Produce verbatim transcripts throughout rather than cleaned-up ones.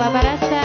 Papa rasa.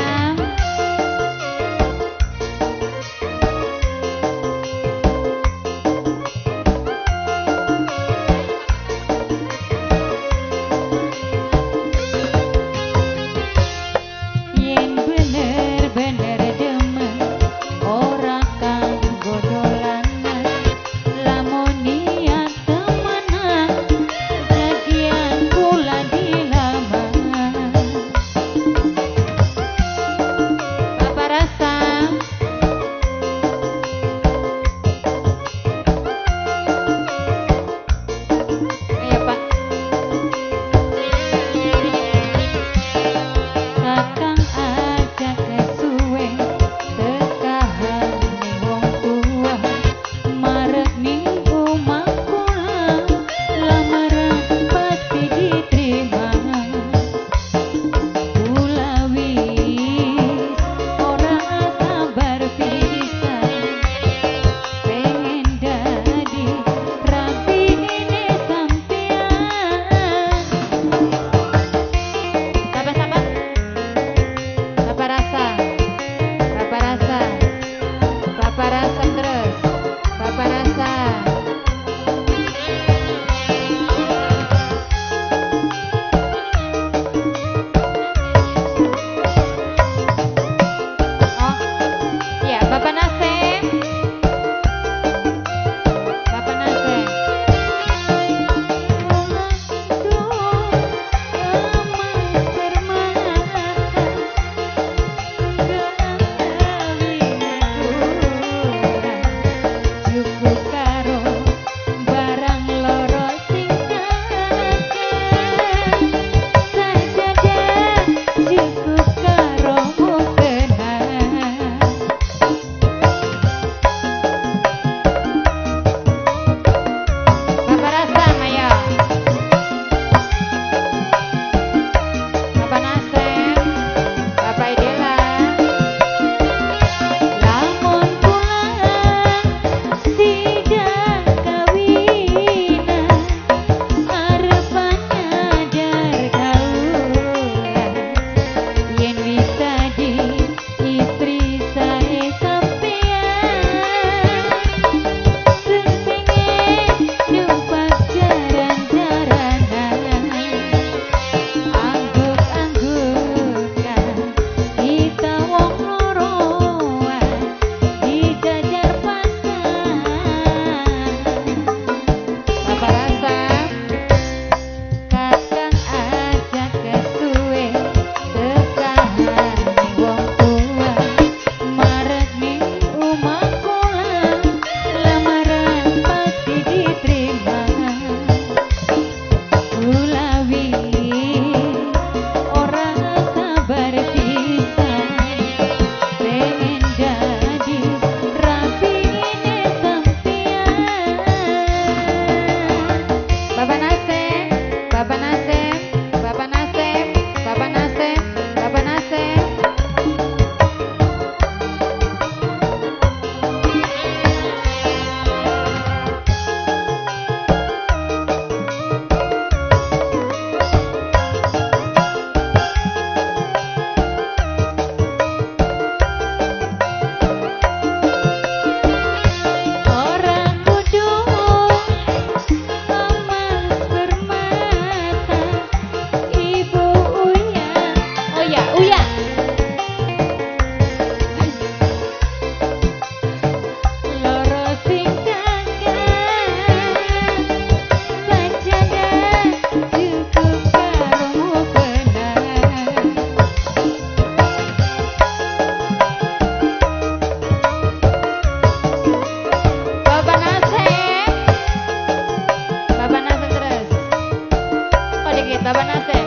Bapak Nasir.